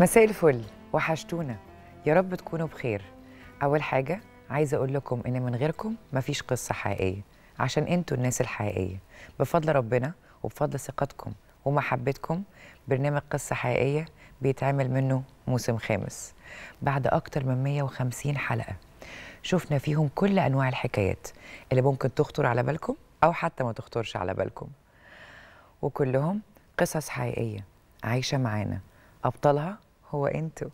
مساء الفل، وحشتونا، يا رب تكونوا بخير. أول حاجة عايزة أقول لكم إن من غيركم مفيش قصة حقيقية، عشان أنتوا الناس الحقيقية بفضل ربنا وبفضل ثقتكم ومحبتكم. برنامج قصة حقيقية بيتعمل منه موسم خامس بعد أكتر من 150 حلقة شفنا فيهم كل أنواع الحكايات اللي ممكن تخطر على بالكم أو حتى ما تخطرش على بالكم، وكلهم قصص حقيقية عايشة معانا، أبطالها هو أنتوا،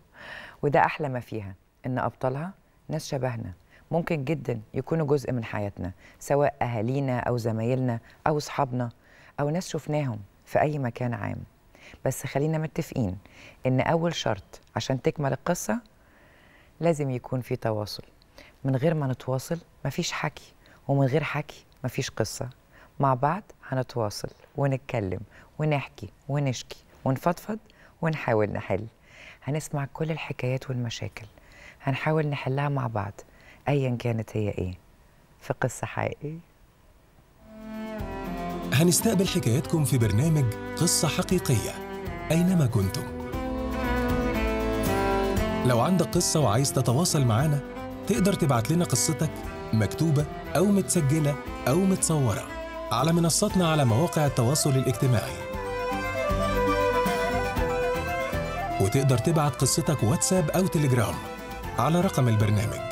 وده أحلى ما فيها إن أبطالها ناس شبهنا، ممكن جدا يكونوا جزء من حياتنا، سواء أهالينا أو زمايلنا أو أصحابنا أو ناس شفناهم في أي مكان عام. بس خلينا متفقين إن أول شرط عشان تكمل القصة لازم يكون في تواصل، من غير ما نتواصل مفيش حكي، ومن غير حكي مفيش قصة. مع بعض هنتواصل ونتكلم ونحكي ونشكي ونفضفض ونحاول نحل، هنسمع كل الحكايات والمشاكل هنحاول نحلها مع بعض أيا كانت هي إيه، في قصة حقيقية. هنستقبل حكاياتكم في برنامج قصة حقيقية أينما كنتم. لو عندك قصة وعايز تتواصل معانا تقدر تبعت لنا قصتك مكتوبة أو متسجلة أو متصورة على منصتنا على مواقع التواصل الاجتماعي، وتقدر تبعت قصتك واتساب أو تليجرام على رقم البرنامج.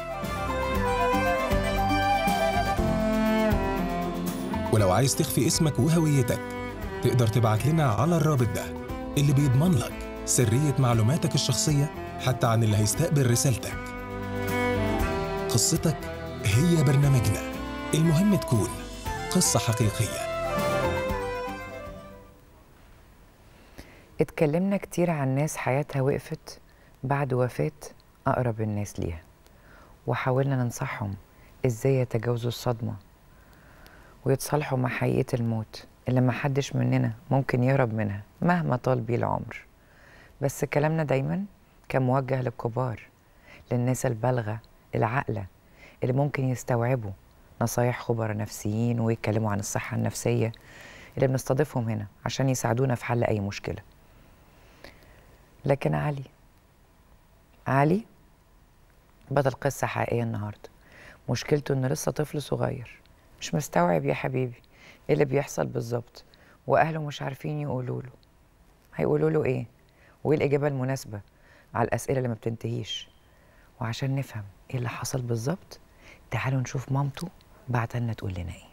ولو عايز تخفي اسمك وهويتك تقدر تبعت لنا على الرابط ده اللي بيضمن لك سرية معلوماتك الشخصية حتى عن اللي هيستقبل رسالتك. قصتك هي برنامجنا، المهم تكون قصة حقيقية. اتكلمنا كتير عن ناس حياتها وقفت بعد وفاة أقرب الناس ليها، وحاولنا ننصحهم إزاي يتجاوزوا الصدمة ويتصالحوا مع حقيقة الموت اللي محدش مننا ممكن يهرب منها مهما طال بيه العمر. بس كلامنا دايما كان موجه للكبار، للناس البالغة العاقلة اللي ممكن يستوعبوا نصايح خبراء نفسيين ويتكلموا عن الصحة النفسية اللي بنستضيفهم هنا عشان يساعدونا في حل أي مشكلة. لكن علي بطل قصة حقيقية النهاردة مشكلته إنه لسه طفل صغير، مش مستوعب يا حبيبي إيه اللي بيحصل بالظبط، وأهله مش عارفين يقولوا له هيقولوا له إيه وإيه الإجابة المناسبة على الأسئلة اللي ما بتنتهيش. وعشان نفهم إيه اللي حصل بالظبط تعالوا نشوف مامته بعتلنا تقول لنا إيه.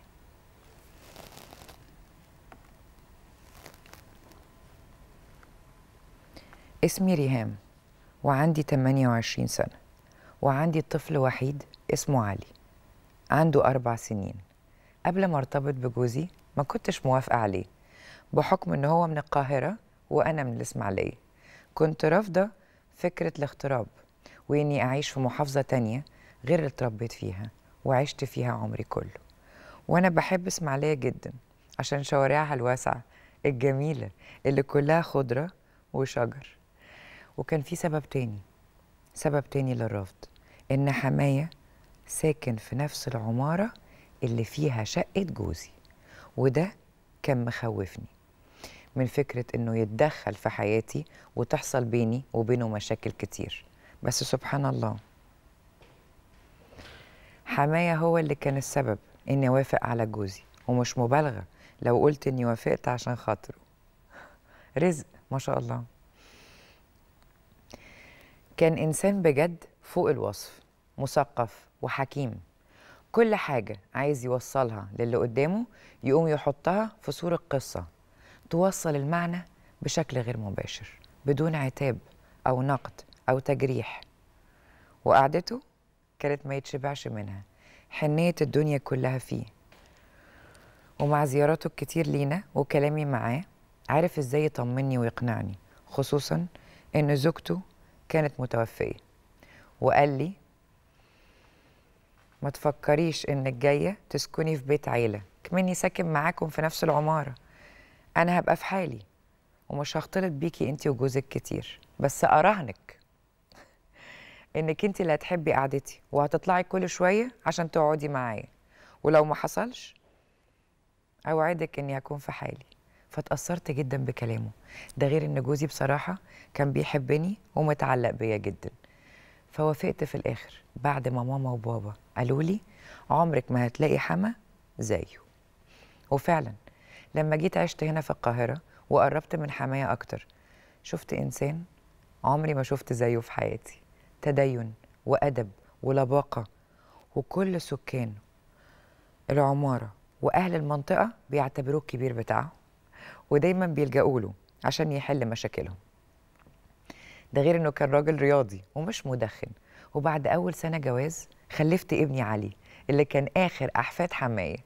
اسمي ريهام وعندي 28 سنة، وعندي طفل وحيد اسمه علي عنده 4 سنين. قبل ما ارتبط بجوزي ما كنتش موافقة عليه بحكم إن هو من القاهرة وأنا من الإسماعيلية، كنت رافضة فكرة الاغتراب وإني أعيش في محافظة تانية غير اللي اتربيت فيها وعشت فيها عمري كله. وأنا بحب إسماعيلية جدا عشان شوارعها الواسعة الجميلة اللي كلها خضرة وشجر. وكان في سبب تاني للرفض، إن حماية ساكن في نفس العمارة اللي فيها شقة جوزي، وده كان مخوفني من فكرة إنه يتدخل في حياتي وتحصل بيني وبينه مشاكل كتير. بس سبحان الله حماية هو اللي كان السبب إني وافق على جوزي، ومش مبالغة لو قلت إني وافقت عشان خاطره، رزق ما شاء الله. كان إنسان بجد فوق الوصف، مثقف وحكيم، كل حاجة عايز يوصلها للي قدامه يقوم يحطها في صورة قصة توصل المعنى بشكل غير مباشر بدون عتاب أو نقد أو تجريح. وقعدته كانت ما يتشبعش منها، حنية الدنيا كلها فيه. ومع زياراته الكتير لينا وكلامي معاه عارف إزاي يطمني ويقنعني، خصوصاً إن زوجته كانت متوفية، وقال لي ما تفكريش إنك جاية تسكني في بيت عيلة كمني ساكن معاكم في نفس العمارة، أنا هبقى في حالي ومش هختلط بيكي أنت وجوزك كتير، بس أراهنك إنك أنت اللي هتحبي قعدتي وهتطلعي كل شوية عشان تقعدي معايا، ولو ما حصلش أوعدك إني هكون في حالي فاتأثرت جدا بكلامه. ده غير ان جوزي بصراحة كان بيحبني ومتعلق بيا جدا، فوافقت في الآخر بعد ما ماما وبابا قالوا لي عمرك ما هتلاقي حما زيه. وفعلا لما جيت عشت هنا في القاهرة وقربت من حماية أكتر، شفت إنسان عمري ما شفت زيه في حياتي، تدين وأدب ولباقة، وكل سكان العمارة وأهل المنطقة بيعتبروه الكبير بتاعه ودايما بيلجأوا له عشان يحل مشاكلهم. ده غير إنه كان راجل رياضي ومش مدخن، وبعد أول سنة جواز خلفت ابني علي اللي كان آخر أحفاد حماية،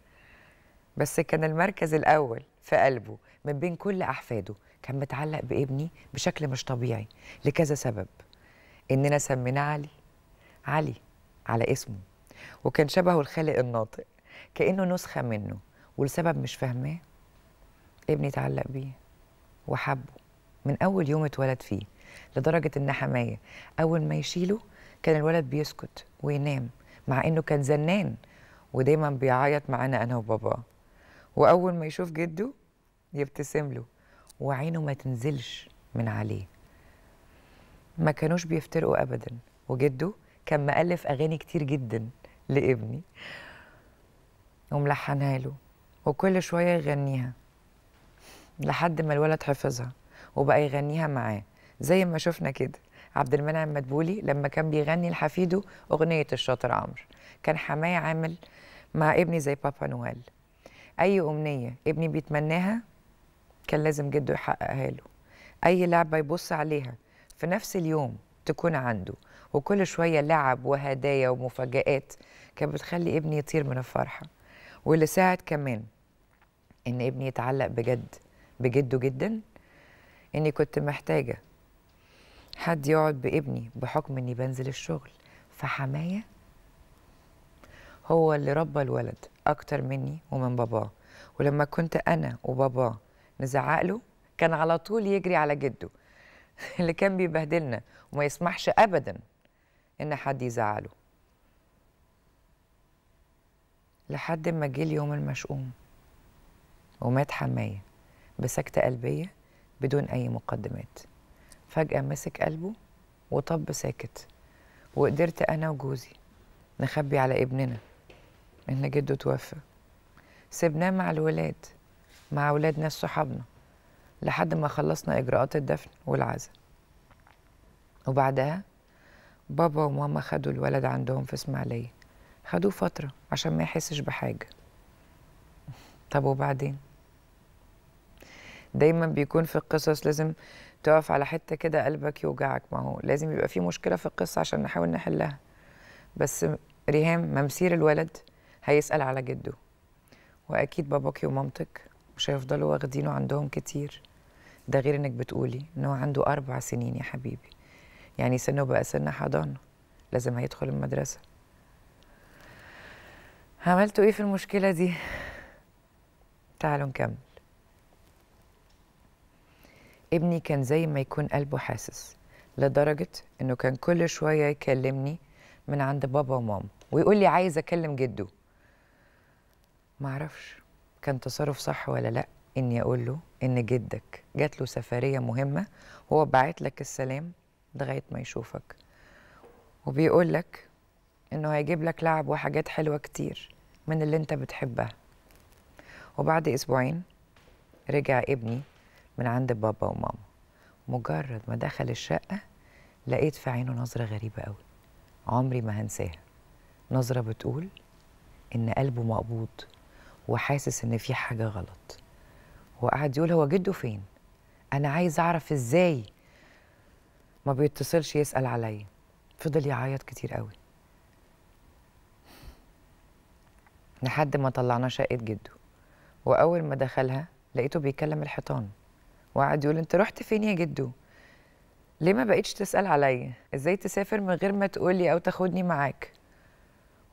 بس كان المركز الأول في قلبه من بين كل أحفاده. كان متعلق بابني بشكل مش طبيعي لكذا سبب، إننا سميناه علي على اسمه، وكان شبهه الخالق الناطق كأنه نسخة منه، ولسبب مش فاهماه ابني اتعلق بيه وحبه من أول يوم اتولد فيه، لدرجة إن حماية أول ما يشيله كان الولد بيسكت وينام، مع إنه كان زنان ودايما بيعيط معانا أنا وبابا، وأول ما يشوف جده يبتسم له وعينه ما تنزلش من عليه. ما كانوش بيفترقوا أبدا، وجده كان مألف أغاني كتير جدا لابني وملحنها له وكل شوية يغنيها، لحد ما الولد حفظها وبقى يغنيها معاه، زي ما شفنا كده عبد المنعم مدبولي لما كان بيغني لحفيده أغنية الشاطر عمرو. كان حماية عامل مع ابني زي بابا نويل، أي أمنية ابني بيتمناها كان لازم جده يحققها له، أي لعبة يبص عليها في نفس اليوم تكون عنده، وكل شوية لعب وهدايا ومفاجآت كانت بتخلي ابني يطير من الفرحة. واللي ساعد كمان إن ابني يتعلق بجده جدا، إني كنت محتاجة حد يقعد بابني بحكم إني بنزل الشغل، فحماية هو اللي ربى الولد أكتر مني ومن باباه، ولما كنت أنا وباباه نزعق له كان على طول يجري على جده اللي كان بيبهدلنا وما يسمحش أبدا إن حد يزعله، لحد ما جه اليوم المشؤوم ومات حماية بسكتة قلبية بدون أي مقدمات. فجأة مسك قلبه وطب ساكت، وقدرت أنا وجوزي نخبي على ابننا إن جده توفى. سبناه مع الولاد، مع ولاد ناس صحابنا، لحد ما خلصنا إجراءات الدفن والعزاء. وبعدها بابا وماما خدوا الولد عندهم في إسماعيلية، خدوه فترة عشان ما يحسش بحاجة. طب وبعدين؟ دايما بيكون في القصص لازم تقف على حتة كده قلبك يوجعك، ما هو لازم يبقى في مشكلة في القصة عشان نحاول نحلها. بس ريهام ممسير الولد هيسأل على جده، وأكيد باباكي ومامتك مش هيفضلوا واخدينه عندهم كتير، ده غير إنك بتقولي إنه عنده 4 سنين يا حبيبي، يعني سنه بقى سن حضانة، لازم هيدخل المدرسة. عملتوا إيه في المشكلة دي؟ تعالوا نكمل. ابني كان زي ما يكون قلبه حاسس، لدرجة إنه كان كل شوية يكلمني من عند بابا وماما ويقول لي عايز أكلم جده. معرفش كان تصرف صح ولا لأ إني أقول له إن جدك جات له سفرية مهمة وهو باعت لك السلام لغاية ما يشوفك، وبيقول لك إنه هيجيب لك لعب وحاجات حلوة كتير من اللي أنت بتحبها. وبعد أسبوعين رجع ابني من عند بابا وماما، مجرد ما دخل الشقة لقيت في عينه نظرة غريبة أوي عمري ما هنساها، نظرة بتقول إن قلبه مقبوض وحاسس إن في حاجة غلط. وقعد يقول هو جده فين؟ أنا عايز أعرف إزاي ما بيتصلش يسأل عليا. فضل يعيط كتير قوي لحد ما طلعناه شقة جده، وأول ما دخلها لقيته بيكلم الحيطان وقعد يقول أنت رحت فين يا جدو؟ ليه ما بقيتش تسأل عليا؟ إزاي تسافر من غير ما تقولي أو تاخدني معاك؟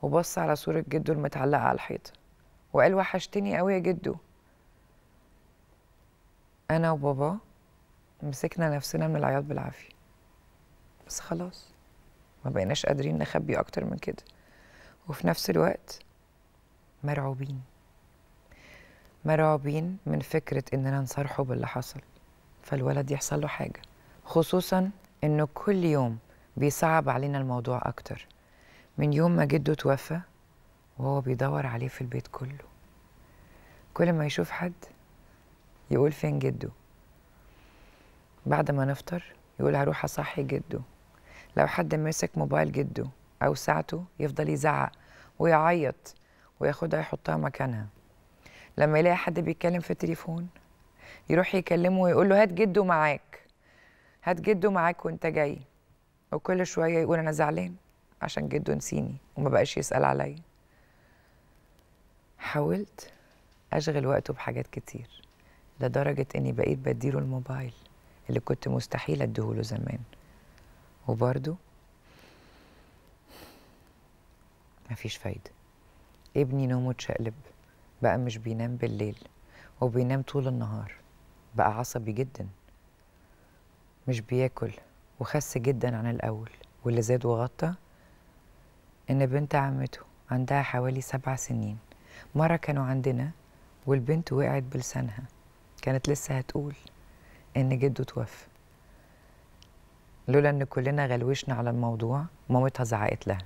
وبص على صورة جدو المتعلقة على الحيطة وقال وحشتني قوي يا جدو. أنا وبابا مسكنا نفسنا من العياط بالعافية، بس خلاص ما بقيناش قادرين نخبي أكتر من كده، وفي نفس الوقت مرعوبين مرعوبين من فكرة إننا نصرحه باللي حصل، فالولد يحصل له حاجة، خصوصاً إنه كل يوم بيصعب علينا الموضوع أكتر. من يوم ما جده توفى وهو بيدور عليه في البيت كله، كل ما يشوف حد يقول فين جده. بعد ما نفطر يقول هروح أصحي جده. لو حد مسك موبايل جده أو ساعته يفضل يزعق ويعيط وياخدها يحطها مكانها. لما يلاقي حد بيتكلم في التليفون يروح يكلمه ويقول له هات جده معاك، هات جده معاك وانت جاي. وكل شوية يقول أنا زعلان عشان جده نسيني وما بقاش يسأل عليا. حاولت أشغل وقته بحاجات كتير لدرجة إني بقيت بديله الموبايل اللي كنت مستحيل أديهوله زمان، وبرضه مفيش فايدة. ابني نومه اتشقلب، بقى مش بينام بالليل وبينام طول النهار، بقى عصبي جدا، مش بياكل، وخس جدا عن الأول. واللي زاد وغطى إن بنت عمته عندها حوالي 7 سنين، مرة كانوا عندنا والبنت وقعت بلسانها، كانت لسه هتقول إن جده توفى. لولا إن كلنا غلوشنا على الموضوع مامتها زعقت لها،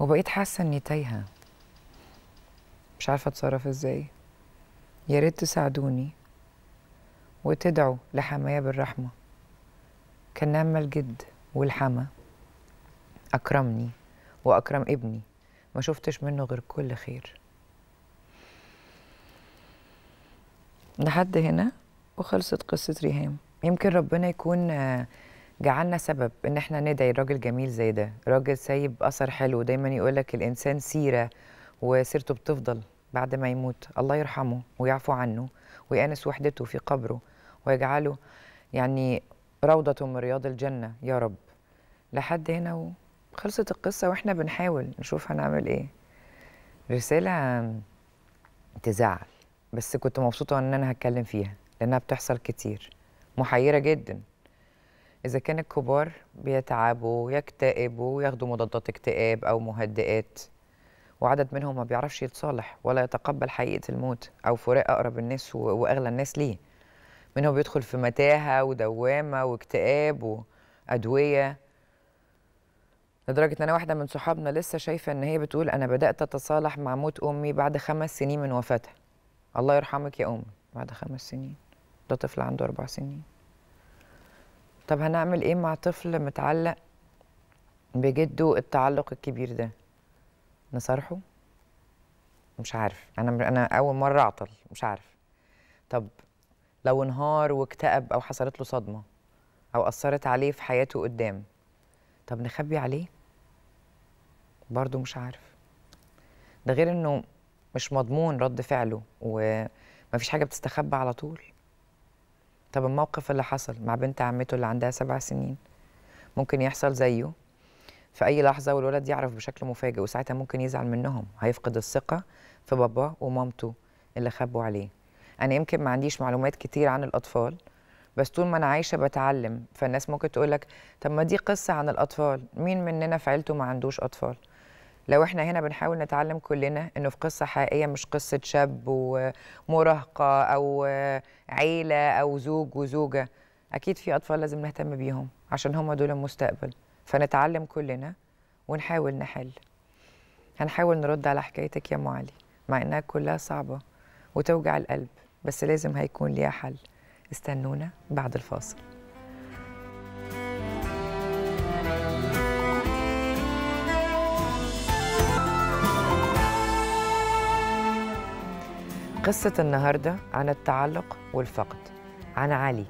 وبقيت حاسة إني تايهة مش عارفة أتصرف إزاي. يا ريت تساعدوني وتدعوا لحماية بالرحمة. كان أما الجد والحما أكرمني وأكرم ابني، ما شفتش منه غير كل خير. لحد هنا وخلصت قصة ريهام. يمكن ربنا يكون جعلنا سبب إن احنا ندعي راجل جميل زي ده، راجل سايب أثر حلو. دايما يقولك الإنسان سيرة، وسيرته بتفضل بعد ما يموت. الله يرحمه ويعفو عنه ويأنس وحدته في قبره ويجعله يعني روضة من رياض الجنة يا رب. لحد هنا وخلصت القصة، وإحنا بنحاول نشوف هنعمل إيه. رسالة تزعل بس كنت مبسوطة إن أنا هتكلم فيها لأنها بتحصل كتير، محيرة جدا. إذا كان الكبار بيتعبوا يكتئبوا ياخدوا مضادات اكتئاب أو مهدئات، وعدد منهم ما بيعرفش يتصالح ولا يتقبل حقيقة الموت أو فراق أقرب الناس وأغلى الناس ليه. منهم بيدخل في متاهة ودوامة واكتئاب وأدوية، لدرجة إن أنا واحدة من صحابنا لسه شايفة إن هي بتقول أنا بدأت أتصالح مع موت أمي بعد 5 سنين من وفاتها. الله يرحمك يا أمي، بعد 5 سنين، ده طفل عنده 4 سنين. طب هنعمل إيه مع طفل متعلق بجده التعلق الكبير ده؟ نصارحه؟ مش عارف، أنا أول مرة أعطل، مش عارف. طب لو انهار واكتئب أو حصلت له صدمة أو أثرت عليه في حياته قدام، طب نخبي عليه؟ برضه مش عارف. ده غير إنه مش مضمون رد فعله ومفيش حاجة بتستخبى على طول. طب الموقف اللي حصل مع بنت عمته اللي عندها 7 سنين ممكن يحصل زيه في أي لحظة، والولد يعرف بشكل مفاجئ، وساعتها ممكن يزعل منهم، هيفقد الثقة في باباه ومامته اللي خبوا عليه. أنا يمكن ما عنديش معلومات كتير عن الأطفال، بس طول ما أنا عايشة بتعلم. فالناس ممكن تقولك طب ما دي قصة عن الأطفال، مين مننا في عيلته ما عندوش أطفال؟ لو إحنا هنا بنحاول نتعلم كلنا إنه في قصة حقيقية، مش قصة شاب ومراهقة أو عيلة أو زوج وزوجة. أكيد في أطفال لازم نهتم بيهم عشان هم دول المستقبل، فنتعلم كلنا ونحاول نحل. هنحاول نرد على حكايتك يا أم علي، مع إنها كلها صعبة وتوجع القلب، بس لازم هيكون ليها حل. استنونا بعد الفاصل. قصة النهاردة عن التعلق والفقد، عن علي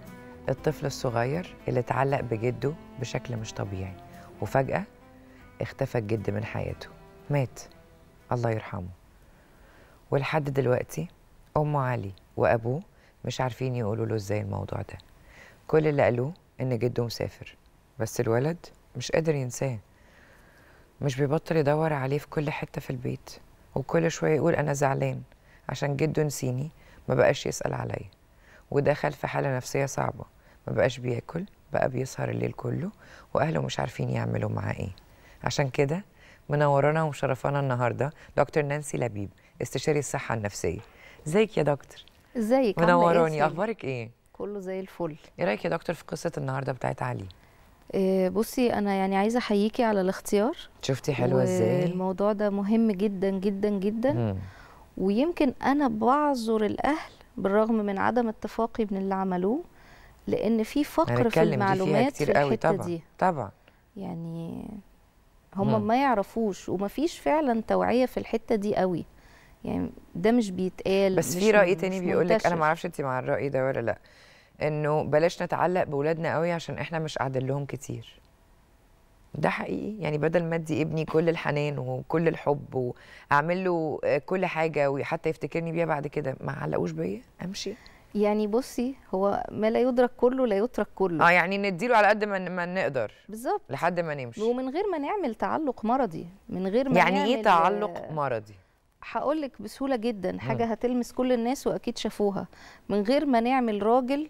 الطفل الصغير اللي اتعلق بجده بشكل مش طبيعي، وفجأة اختفى الجد من حياته، مات، الله يرحمه. ولحد دلوقتي أم علي وأبوه مش عارفين يقولوا له إزاي الموضوع ده. كل اللي قالوه إن جده مسافر، بس الولد مش قادر ينساه، مش بيبطل يدور عليه في كل حتة في البيت، وكل شوية يقول أنا زعلان عشان جده نسيني ما بقاش يسأل عليا. ودخل في حالة نفسية صعبة، ما بقاش بياكل، بقى بيسهر الليل كله، وأهله مش عارفين يعملوا معاه إيه. عشان كده منورانا ومشرفانا النهارده دكتور نانسي لبيب، استشاري الصحة النفسية. ازيك يا دكتور؟ ازيك؟ منوراني، اخبارك ايه؟ كله زي الفل. ايه رايك يا دكتور في قصه النهارده بتاعت علي؟ بصي انا يعني عايزه احييكي على الاختيار. شفتي حلوه ازاي؟ الموضوع ده مهم جدا جدا جدا. ويمكن انا بعذر الاهل بالرغم من عدم اتفاقي من اللي عملوه، لان في فقر في المعلومات في الحته دي. طبعا يعني هم ما يعرفوش وما فيش فعلا توعيه في الحته دي قوي، يعني ده مش بيتقال. بس في راي تاني بيقول لك، انا ما اعرفش انت مع الراي ده ولا لا، انه بلاش نتعلق باولادنا قوي عشان احنا مش قاعدين لهم كتير. ده حقيقي، يعني بدل ما ادي ابني كل الحنان وكل الحب واعمل له كل حاجه وحتى يفتكرني بيها بعد كده، ما علقوش بيا امشي. يعني بصي، هو ما لا يدرك كله لا يترك كله. يعني نديله على قد ما نقدر بالظبط لحد ما نمشي، ومن غير ما نعمل تعلق مرضي، من غير ما يعني ايه تعلق مرضي؟ هقول لك بسهوله جدا حاجه هتلمس كل الناس واكيد شافوها. من غير ما نعمل راجل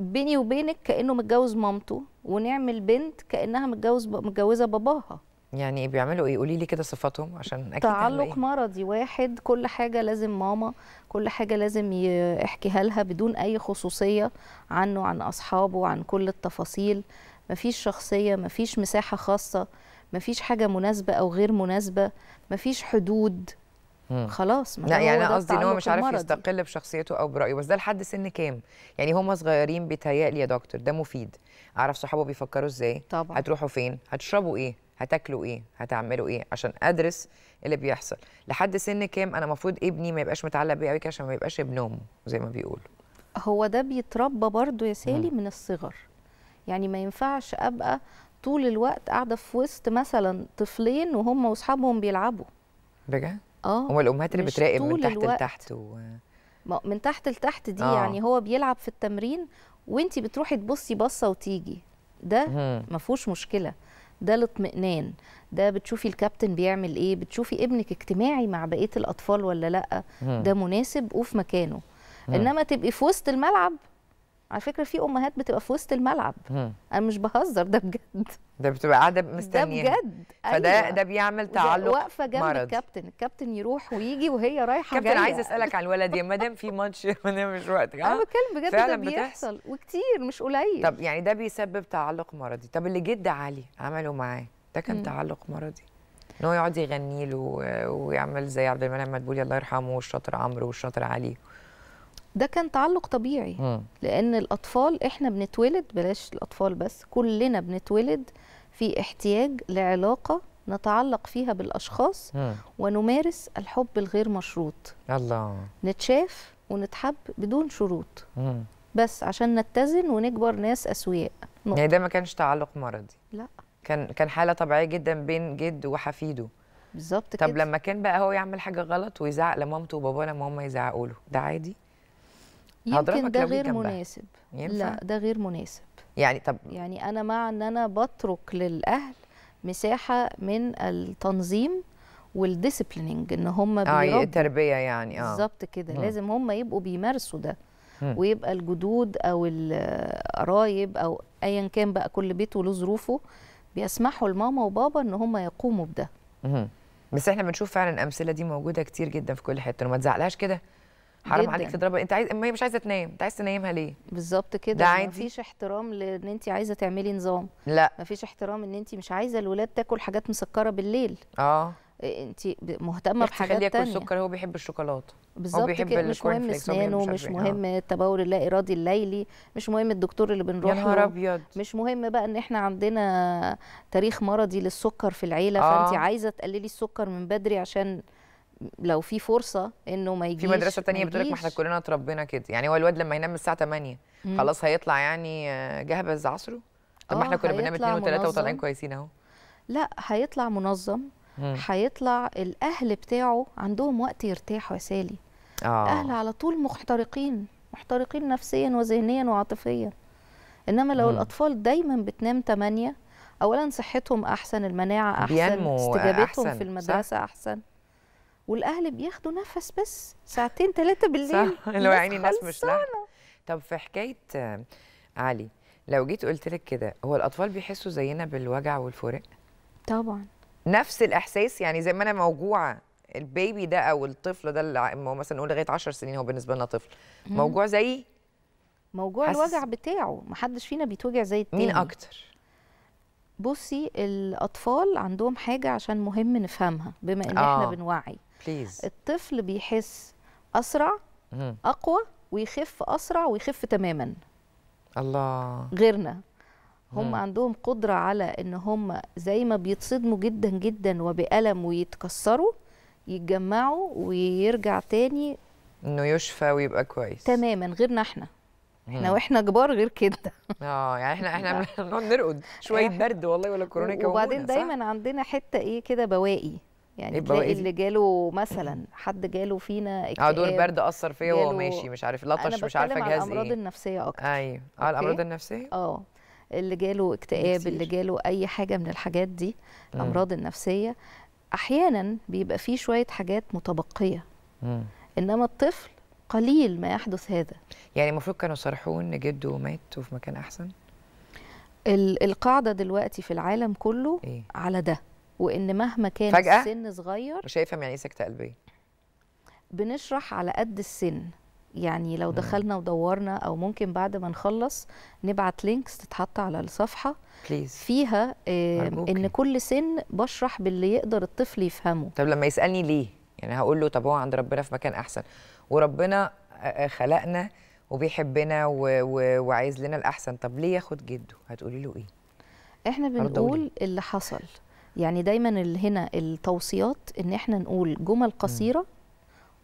بيني وبينك كانه متجوز مامته، ونعمل بنت كانها متجوزه باباها. يعني بيعملوا ايه؟ قولي لي كده صفاتهم عشان اكيد تعلق مرضي. واحد كل حاجه لازم ماما، كل حاجه لازم يحكيها لها بدون اي خصوصيه عنه، عن اصحابه، عن كل التفاصيل. مفيش شخصيه، مفيش مساحه خاصه، مفيش حاجه مناسبه او غير مناسبه، مفيش حدود. خلاص. لا يعني انا قصدي ان هو مش عارف يستقل بشخصيته او برايه. بس ده لحد سن كام؟ يعني هم صغيرين بيتهيألي يا دكتور ده مفيد، اعرف صحابه بيفكروا ازاي، هتروحوا فين، هتشربوا ايه، هتاكلوا ايه، هتعملوا ايه، عشان ادرس اللي بيحصل. لحد سن كام انا المفروض ابني ما يبقاش متعلق بيه قوي عشان ما يبقاش ابنهم زي ما بيقولوا؟ هو ده بيتربى برضو يا سالي من الصغر. يعني ما ينفعش ابقى طول الوقت قاعده في وسط مثلا طفلين وهم واصحابهم بيلعبوا. بجد؟ هو الامهات اللي بتراقب من تحت لتحت من تحت لتحت دي. يعني هو بيلعب في التمرين وانتي بتروحي تبصي بصه وتيجي، ده ما فيهوش مشكله، ده الاطمئنان، ده بتشوفي الكابتن بيعمل ايه، بتشوفي ابنك اجتماعي مع بقيه الاطفال ولا لا، ده مناسب وفي مكانه. انما تبقي في وسط الملعب، على فكره في امهات بتبقى في وسط الملعب، انا مش بهزر، ده بجد، ده بتبقى قاعده مستنيه، ده بجد. فده أيوة. ده بيعمل تعلق واقفه جنب مرض. الكابتن يروح ويجي وهي رايحه جايه. كابتن عايز اسالك على الولد يا مدام، في ماتش مدام مش وقت. انا بتكلم بجد، ده بيحصل وكتير مش قليل. طب يعني ده بيسبب تعلق مرضي. طب اللي جد علي عمله معاه ده كان تعلق مرضي، ان هو يقعد يغني له ويعمل زي عبد المنعم مدبولي الله يرحمه، والشاطر عمرو والشاطر علي، ده كان تعلق طبيعي. لأن الأطفال إحنا بنتولد، بلاش الأطفال بس، كلنا بنتولد في احتياج لعلاقة نتعلق فيها بالأشخاص ونمارس الحب الغير مشروط. الله. نتشاف ونتحب بدون شروط، بس عشان نتزن ونكبر ناس أسوياء. يعني ده ما كانش تعلق مرضي، لا، كان حالة طبيعية جدا بين جد وحفيده. بالظبط كده. طب لما كان بقى هو يعمل حاجة غلط ويزعق لمامته وباباه لما هما يزعقوا له، ده عادي؟ يمكن ده غير مناسب. لا ده غير مناسب. يعني طب يعني انا مع ان انا بترك للاهل مساحه من التنظيم والديسيبليننج، ان هم بيربوا التربيه يعني. بالظبط كده. لازم هم يبقوا بيمارسوا ده، ويبقى الجدود او القرايب او ايا كان بقى، كل بيت وله ظروفه، بيسمحوا لماما وبابا ان هم يقوموا بده. بس احنا بنشوف فعلا الامثله دي موجوده كتير جدا في كل حته، وما تزعقلهاش كده، حرام عليك تضربها، انت عايز، هي مش عايزه تنام، انت عايز تنامها ليه؟ بالظبط كده. مفيش احترام لان انت عايزه تعملي نظام، لا مفيش احترام ان انت مش عايزه الولاد تاكل حاجات مسكره بالليل. انت مهتمه بحاجات تانية، خليه ياكل سكر، هو بيحب الشوكولاته، بالظبط كده، مش مهم اسنانه، مش مهم التبول اللا ارادي الليلي، مش مهم الدكتور اللي بنروح له، يا نهار ابيض، مش مهم بقى ان احنا عندنا تاريخ مرضي للسكر في العيله، فانت عايزه تقللي السكر من بدري عشان لو في فرصه انه ما يجيش. في مدرسه ثانيه بتقول لك ما احنا كلنا اتربينا كده، يعني هو الواد لما ينام الساعه 8 خلاص هيطلع يعني جهبذ عصره. طب ما احنا كنا بننام 2 و3 وطالعين كويسين اهو. لا هيطلع منظم، هيطلع الاهل بتاعه عندهم وقت يرتاحوا يا سالي. الاهل على طول محترقين نفسيا وذهنيا وعاطفيا. انما لو الاطفال دايما بتنام 8، اولا صحتهم احسن، المناعه احسن، استجابتهم في المدرسه احسن، والاهل بياخدوا نفس بس 2 3 بالليل، صح؟ اللي هو يعني الناس مش لاحقه. طب في حكايه علي، لو جيت قلت لك كده، هو الاطفال بيحسوا زينا بالوجع والفراق؟ طبعا نفس الاحساس، يعني زي ما انا موجوعه البيبي ده او الطفل ده اللي مثلا نقول لغايه 10 سنين هو بالنسبه لنا طفل موجوع زي موجوع الوجع بتاعه، محدش فينا بيتوجع زي التاني. مين اكتر؟ بصي الاطفال عندهم حاجه عشان مهم نفهمها بما ان احنا بنوعي. بليز. الطفل بيحس اسرع اقوى ويخف اسرع ويخف تماما. الله. غيرنا هم عندهم قدره على ان هم زي ما بيتصدموا جدا جدا وبألم ويتكسروا يتجمعوا ويرجع تاني انه يشفى ويبقى كويس تماما. غيرنا احنا واحنا كبار غير كده. يعني احنا بنقعد نرقد شويه برد والله ولا كورونا كمان. وبعدين دايما عندنا حته ايه كده بواقي، يعني تلاقي اللي جاله مثلا حد جاله فينا اكتئاب دور برد اثر فيا وهو ماشي مش عارف لطش مش عارفه جهاز ايه. انا بتكلم على الامراض النفسيه اكتر. ايوه على الامراض النفسيه اللي جاله اكتئاب اللي جاله اي حاجه من الحاجات دي. الامراض النفسيه احيانا بيبقى فيه شويه حاجات متبقيه، انما الطفل قليل ما يحدث هذا. يعني المفروض كانوا صرحوا ان جده مات وفي مكان احسن. القاعده دلوقتي في العالم كله إيه؟ على ده، وان مهما كان فجأة السن صغير مش هيفهم يعني ايه سكته قلبيه. بنشرح على قد السن، يعني لو دخلنا ودورنا او ممكن بعد ما نخلص نبعت لينكس تتحط على الصفحه بليز فيها ان كل سن بشرح باللي يقدر الطفل يفهمه. طب لما يسالني ليه؟ يعني هقول له طب هو عند ربنا في مكان احسن، وربنا خلقنا وبيحبنا وعايز لنا الاحسن، طب ليه ياخد جده؟ هتقولي له ايه؟ احنا بنقول اللي حصل، يعني دايما هنا التوصيات ان احنا نقول جمل قصيره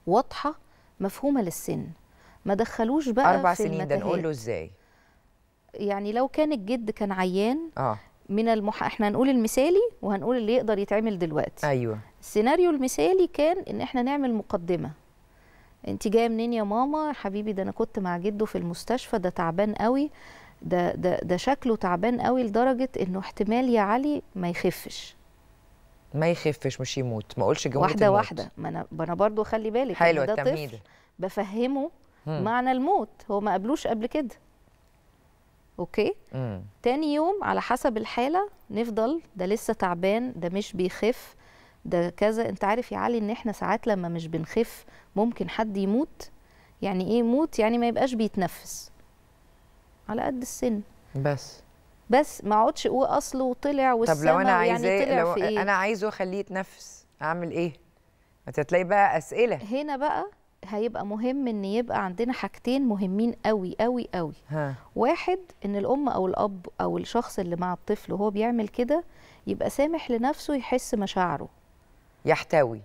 واضحه مفهومه للسن، ما دخلوش بقى 4 سنين ده نقول له ازاي؟ يعني لو كان الجد كان عيان من احنا هنقول المثالي وهنقول اللي يقدر يتعمل دلوقتي. ايوه السيناريو المثالي كان ان احنا نعمل مقدمه، انت جايه منين يا ماما؟ حبيبي ده انا كنت مع جده في المستشفى، ده تعبان قوي، ده شكله تعبان قوي لدرجه انه احتمال يا علي ما يخفش مش يموت. ما اقولش جمله واحده الموت. واحده ما انا برضو خلي بالك حلو ده طفل بفهمه معنى الموت، هو ما قابلوش قبل كده. اوكي تاني يوم على حسب الحاله نفضل ده لسه تعبان، ده مش بيخف، ده كذا. انت عارف يا علي ان احنا ساعات لما مش بنخف ممكن حد يموت. يعني ايه موت؟ يعني ما يبقاش بيتنفس. على قد السن بس ما اقعدش اقول اصله وطلع والسما. طب لو انا عايزاه يعني لو إيه؟ انا عايزه اخليه يتنفس اعمل ايه؟ هتلاقي بقى اسئله هنا بقى. هيبقى مهم ان يبقى عندنا حاجتين مهمين قوي قوي قوي. واحد ان الام او الاب او الشخص اللي مع الطفل وهو بيعمل كده يبقى سامح لنفسه يحس مشاعره، يحتوي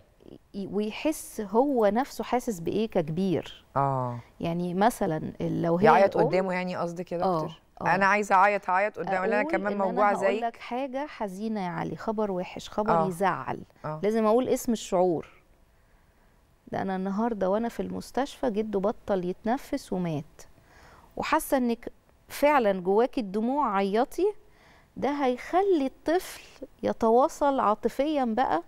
ويحس هو نفسه حاسس بايه ككبير. يعني مثلا لو هي يعيط قدامه، يعني قصدك يا دكتور انا عايزه اعيط قدامه ولا انا كمان موجوعه زيك؟ اقول لك حاجه حزينه يا علي، خبر وحش، خبر يزعل، لازم اقول اسم الشعور ده. انا النهارده وانا في المستشفى جده بطل يتنفس ومات، وحاسه انك فعلا جواكي الدموع، عيطي. ده هيخلي الطفل يتواصل عاطفيا بقى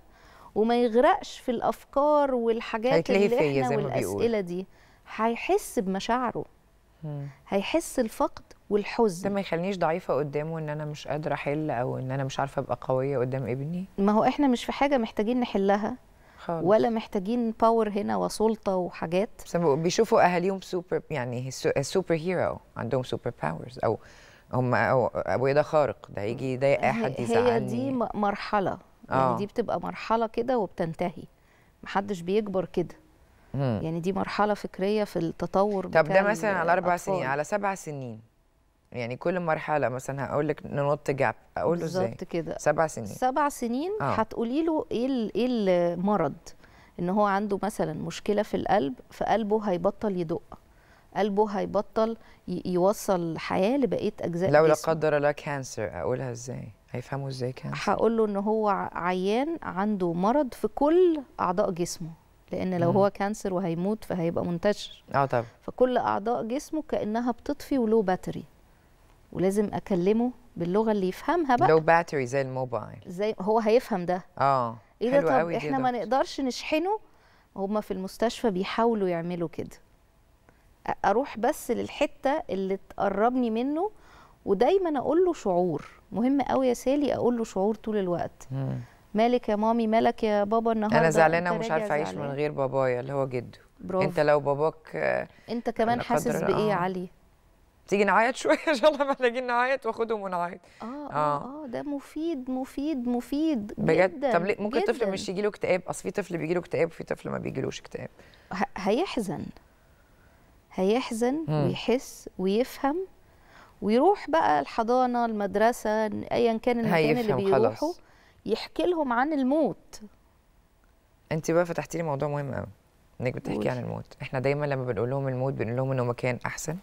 وما يغرقش في الافكار والحاجات اللي احنا والاسئله دي. هيحس بمشاعره، هيحس الفقد والحزن. ده ما يخلينيش ضعيفه قدامه ان انا مش قادره احل او ان انا مش عارفه ابقى قويه قدام ابني. ما هو احنا مش في حاجه محتاجين نحلها خالص، ولا محتاجين باور هنا وسلطه وحاجات. بيشوفوا اهاليهم سوبر، يعني سوبر هيرو، عندهم سوبر باورز هم ابويا ده خارق، ده يجي يضايق اي حد يزعلني. هي دي مرحله، يعني دي بتبقى مرحله كده وبتنتهي، محدش بيكبر كده. يعني دي مرحله فكريه في التطور. طب ده مثلا على 4 سنين، على 7 سنين، يعني كل مرحله مثلا هقول لك ننط جاب، اقول له ازاي بالظبط كده؟ 7 سنين 7 سنين هتقولي له ايه المرض؟ ان هو عنده مثلا مشكله في القلب، فقلبه هيبطل يدق، قلبه هيبطل يوصل حياه لبقيه اجزاء جسمه. لو لا قدر الله كانسر، اقولها ازاي؟ هيفهموا ازاي كانسر؟ هقول له ان هو عيان عنده مرض في كل اعضاء جسمه، لان لو هو كانسر وهيموت فهيبقى منتشر. طبعا. فكل اعضاء جسمه كانها بتطفي وله باتري، ولازم اكلمه باللغه اللي يفهمها بقى. لو باتري زي الموبايل، زي هو هيفهم ده. ايه ده؟ طب احنا ما نقدرش نشحنه. هما في المستشفى بيحاولوا يعملوا كده، اروح بس للحته اللي تقربني منه، ودايما اقول له شعور مهم قوي يا سالي، اقول له شعور طول الوقت. مالك يا مامي، مالك يا بابا النهارده، انا زعلانه ومش عارفه اعيش من غير بابايا اللي هو جده. برافو. انت لو باباك انت كمان حاسس بايه يا علي؟ تيجي نعيط شويه ان شاء الله، محتاجين نعيط واخدهم ونعيط. ده مفيد مفيد مفيد بجد. طب ممكن جداً. طفل مش يجي له اكتئاب، اصل في طفل بيجي له اكتئاب وفي طفل ما بيجيلوش اكتئاب. هيحزن ويحس ويفهم ويروح بقى الحضانه، المدرسه، ايا كان المكان اللي بيروحوا يحكي لهم عن الموت. انت بقى فتحتي لي موضوع مهم قوي، انك بتحكي عن الموت. احنا دايما لما بنقول لهم الموت بنقول لهم انه مكان احسن،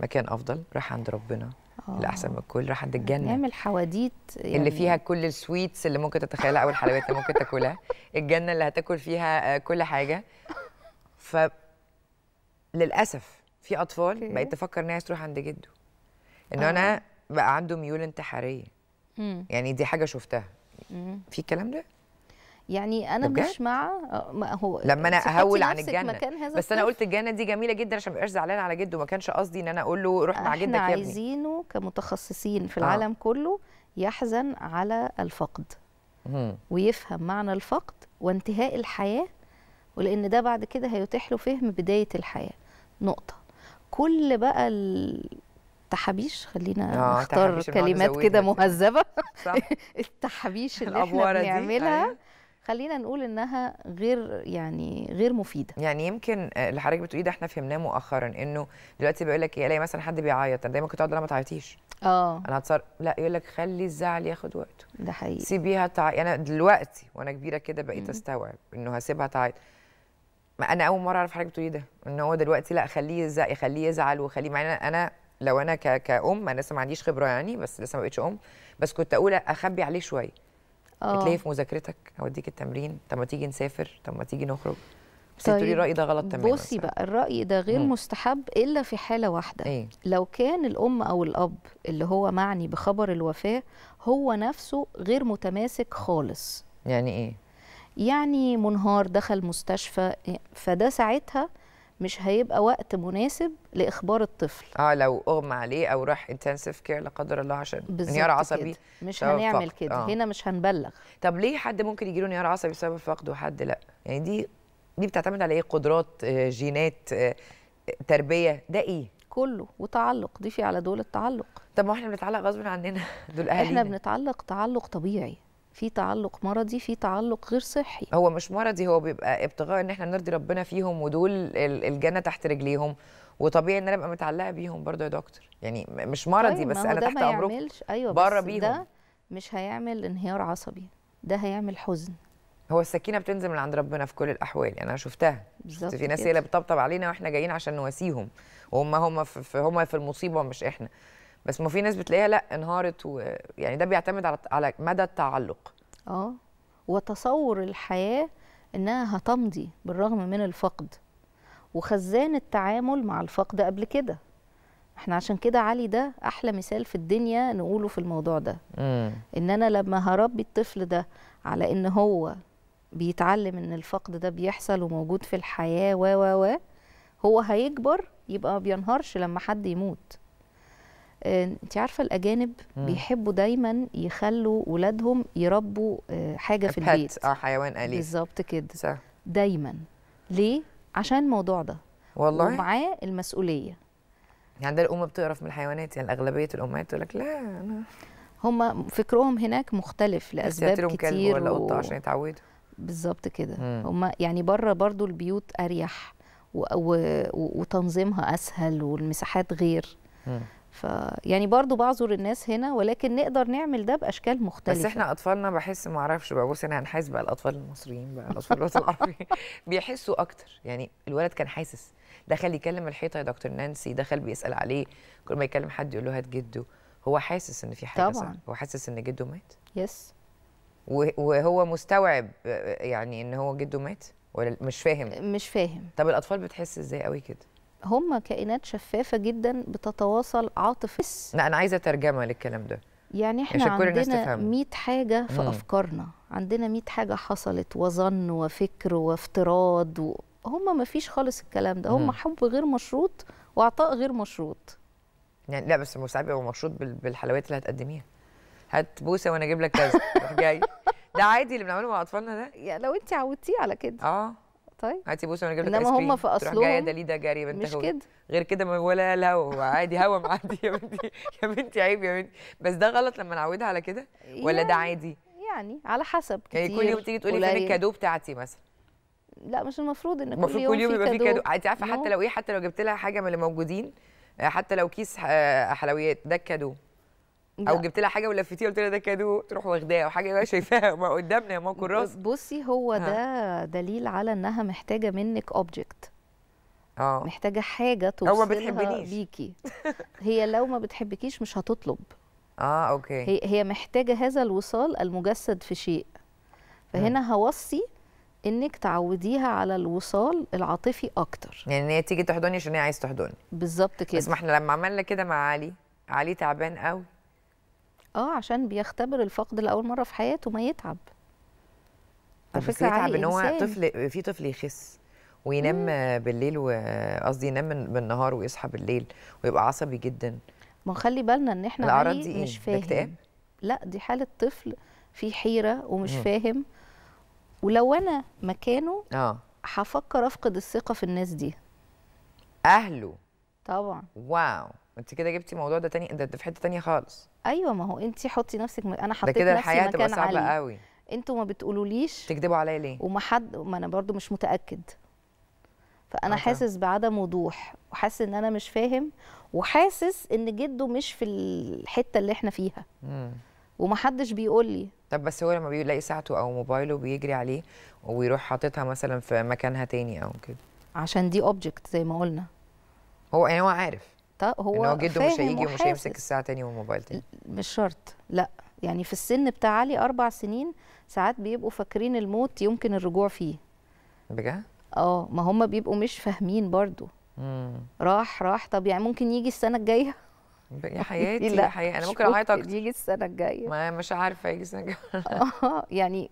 مكان افضل، راح عند ربنا اللي احسن من الكل، راح عند الجنه، نعمل حواديت يعني اللي فيها كل السويتس اللي ممكن تتخيلها او الحلويات اللي ممكن تاكلها، الجنه اللي هتاكل فيها كل حاجه. ف للاسف في اطفال بقت تفكر انها عايزه تروح عند جده، انه انا بقى عنده ميول انتحاريه. يعني دي حاجه شفتها في الكلام ده. يعني انا مش مع هو لما انا اهول عن الجنه، بس انا قلت الجنه دي جميله جدا عشان ما ابقاش زعلان على جده، وما كانش قصدي ان انا اقول له روح مع جدك يا ابني. احنا عايزينه كمتخصصين في العالم كله يحزن على الفقد ويفهم معنى الفقد وانتهاء الحياه، ولان ده بعد كده هيتيح له فهم بدايه الحياه. نقطه. كل بقى التحابيش، خلينا نختار كلمات كده مهذبه، التحابيش اللي احنا بنعملها خلينا نقول انها غير يعني غير مفيده. يعني يمكن اللي حضرتك بتقوليه ده احنا فهمناه مؤخرا، انه دلوقتي بيقول لك ايه، الاقي مثلا حد بيعيط، انا دايما كنت اقعد اقول لا ما تعيطيش، انا هتصرف، لا يقول لك خلي الزعل ياخد وقته. ده حقيقي. سيبيها تعيط. انا دلوقتي وانا كبيره كده بقيت استوعب انه هسيبها تعيط. ما انا اول مره اعرف حضرتك بتقوليه ده، ان هو دلوقتي لا خليه يزعل وخليه معانا. انا لو انا كأم، انا لسه ما عنديش خبره يعني، بس لسه ما بقتش ام، بس كنت اقول اخبي عليه شويه. بتلاقي في مذاكرتك، اوديك التمرين، طب ما تيجي نسافر، طب ما تيجي نخرج. بس طيب. تقولي الراي ده غلط تماما. بصي بقى، الراي ده غير مستحب الا في حاله واحده، ايه؟ لو كان الام او الاب اللي هو معني بخبر الوفاه هو نفسه غير متماسك خالص. يعني ايه؟ يعني منهار، دخل مستشفى، فده ساعتها مش هيبقى وقت مناسب لاخبار الطفل. لو اغمى عليه او راح انتنسيف كير لا قدر الله عشان انهيار عصبي، مش هنعمل كده. هنا مش هنبلغ. طب ليه حد ممكن يجيله انهيار عصبي بسبب فقد وحد لا؟ يعني دي بتعتمد على ايه؟ قدرات، جينات، تربيه، ده ايه؟ كله. وتعلق، ضيفي على دول التعلق. طب ما احنا بنتعلق غصب عننا، دول اهالينا. احنا بنتعلق تعلق طبيعي، في تعلق مرضي، في تعلق غير صحي. هو مش مرضي، هو بيبقى ابتغاء ان احنا نرضي ربنا فيهم، ودول الجنه تحت رجليهم، وطبيعي ان انا ابقى متعلقه بيهم برضه يا دكتور. يعني مش مرضي. طيب، بس انا تحت امرك بره بيهم. ده مش هيعمل انهيار عصبي، ده هيعمل حزن. هو السكينه بتنزل من عند ربنا في كل الاحوال. يعني انا شفتها، شفت في ناس هي اللي بتطبطب علينا واحنا جايين عشان نواسيهم، وهم في المصيبه مش احنا. بس ما في ناس بتلاقيها لا انهارت، ويعني ده بيعتمد على مدى التعلق وتصور الحياه انها هتمضي بالرغم من الفقد، وخزان التعامل مع الفقد قبل كده. احنا عشان كده علي ده احلى مثال في الدنيا نقوله في الموضوع ده. ان انا لما هربي الطفل ده على ان هو بيتعلم ان الفقد ده بيحصل وموجود في الحياه، هو هيكبر يبقى ما بينهارش لما حد يموت. انت عارفه الاجانب بيحبوا دايما يخلوا ولادهم يربوا حاجه في البيت، حيوان اليف. بالظبط كده. صح. دايما. ليه؟ عشان الموضوع ده والله ومعاه المسؤوليه. يعني ده الام بتقرف من الحيوانات، يعني اغلبيه الامهات تقول لك لا انا. هم فكرهم هناك مختلف لاسباب كتير، كلب ولا قطه عشان يتعودوا. بالظبط كده. هم يعني بره برضو البيوت اريح وتنظيمها اسهل والمساحات غير. يعني برضو بعذر الناس هنا، ولكن نقدر نعمل ده باشكال مختلفه. بس احنا اطفالنا بحس، ما اعرفش بقى، بص انا هنحاسب بقى الاطفال المصريين بقى، الاطفال الوطن العربي بيحسوا اكتر. يعني الولد كان حاسس، دخل يكلم الحيطه يا دكتور نانسي، دخل بيسال عليه، كل ما يكلم حد يقول له هات جده، هو حاسس ان في حاجه. طبعا هو حاسس ان جده مات. يس. وهو مستوعب يعني ان هو جده مات ولا مش فاهم؟ مش فاهم. طب الاطفال بتحس ازاي قوي كده؟ هم كائنات شفافة جدا، بتتواصل عاطفيا. لا أنا عايزة ترجمة للكلام ده. يعني احنا عندنا 100 حاجة في أفكارنا، عندنا 100 حاجة حصلت وظن وفكر وافتراض، هم ما فيش خالص الكلام ده. هم حب غير مشروط وعطاء غير مشروط. يعني لا، بس ساعات بيبقى مشروط بالحلويات اللي هتقدميها، هات بوسة وأنا أجيب لك كذا، روح جاي ده عادي اللي بنعمله مع اطفالنا ده يا لو انت عودتيه على كده. اه طيب هاتي بوسه وانا اجيب لك ايس كريم. انما هم في اصلهم جايه دليده جاريه بنت مش كده، غير كده ولا لو عادي هوا معدي. يا بنتي يا بنتي عيب يا بنتي. بس ده غلط لما نعودها على كده ولا ده عادي؟ يعني على حسب. يعني كل يوم تيجي تقولي فين الكادو بتاعتي مثلا؟ لا مش المفروض ان كل يوم يبقى في كادو. انت عارفه حتى لو ايه، حتى لو جبت لها حاجه من اللي موجودين، حتى لو كيس حلويات ده الكادو، او جبت لها حاجه ولفتيها قلت لها ده كادو، تروح واخداها، وحاجه بقى شايفاها ما قدامنا يا ماما كراسي. بصي هو ده دليل على انها محتاجه منك اوبجكت، محتاجه حاجه توصلها بيكي. هي لو ما بتحبكيش مش هتطلب. اوكي. هي محتاجه هذا الوصال المجسد في شيء، فهنا هوصي انك تعوديها على الوصال العاطفي اكتر. يعني ان هي تيجي تحضني عشان هي عايز تحضني. بالظبط كده. بس ما احنا لما عملنا كده مع علي تعبان قوي. عشان بيختبر الفقد لاول مره في حياته، ما يتعب. بس يتعب ان هو طفل، في طفل يخس وينام بالليل، وقصدي ينام بالنهار ويصحى بالليل ويبقى عصبي جدا. ما خلي بالنا ان احنا علي مش فاهم. لا دي حاله طفل في حيره ومش فاهم، ولو انا مكانه هفكر افقد الثقه في الناس دي اهله طبعا. واو، انت كده جبتي الموضوع ده تاني، ده في حته تانيه خالص. ايوه، ما هو انت حطي نفسك، انا حطيت نفسي مكان علي. ده كده الحياه هتبقى صعبه قوي. انتوا ما بتقولوليش تكدبوا عليا ليه، ما انا برضو مش متاكد، فانا حاسس بعدم وضوح، وحاسس ان انا مش فاهم، وحاسس ان جده مش في الحته اللي احنا فيها، ومحدش بيقول لي. طب بس هو لما بيلاقي ساعته او موبايله بيجري عليه ويروح حاططها مثلا في مكانها تاني او كده، عشان دي اوبجكت زي ما قلنا. هو يعني هو عارف هو جده مش هيجي ومش هيمسك الساعه تاني والموبايل تاني. مش شرط. لا يعني في السن بتاع علي 4 سنين ساعات بيبقوا فاكرين الموت يمكن الرجوع فيه. بجد؟ ما هم بيبقوا مش فاهمين برضو. راح طب يعني ممكن يجي السنه الجايه يا حياتي. لا. يا حياتي انا ممكن اعيط اكتر. يجي السنه الجايه مش عارفه يجي السنه الجايه. يعني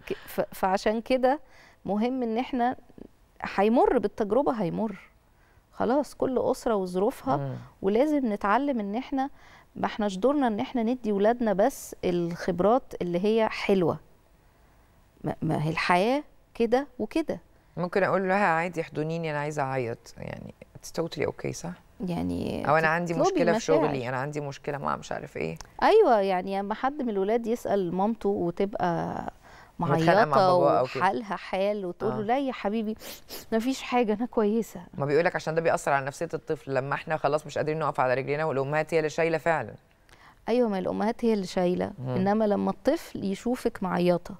فعشان كده مهم ان احنا هيمر بالتجربه، هيمر خلاص كل اسره وظروفها. ولازم نتعلم ان احنا ما احناش دورنا ان احنا ندي ولادنا بس الخبرات اللي هي حلوه، ما هي الحياه كده وكده. ممكن اقول لها عادي احضنيني انا عايزه اعيط، يعني تستوتلي اوكي صح؟ يعني او انا عندي مشكله في شغلي، انا عندي مشكله مع مش عارف ايه. ايوه، يعني اما حد من الولاد يسال مامته وتبقى معيطه وحالها حال وتقول له لا يا حبيبي ما فيش حاجه انا كويسه. ما بيقول لك عشان ده بيأثر على نفسيه الطفل لما احنا خلاص مش قادرين نقف على رجلينا، والامهات هي اللي شايله فعلا. ايوه، ما الامهات هي اللي شايله، انما لما الطفل يشوفك معيطه